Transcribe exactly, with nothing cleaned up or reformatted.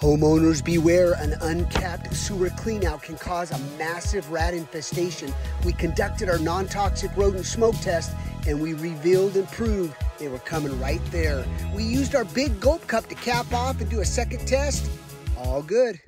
Homeowners beware, an uncapped sewer cleanout can cause a massive rat infestation. We conducted our non-toxic rodent smoke test and we revealed and proved they were coming right there. We used our big gulp cup to cap off and do a second test. All good.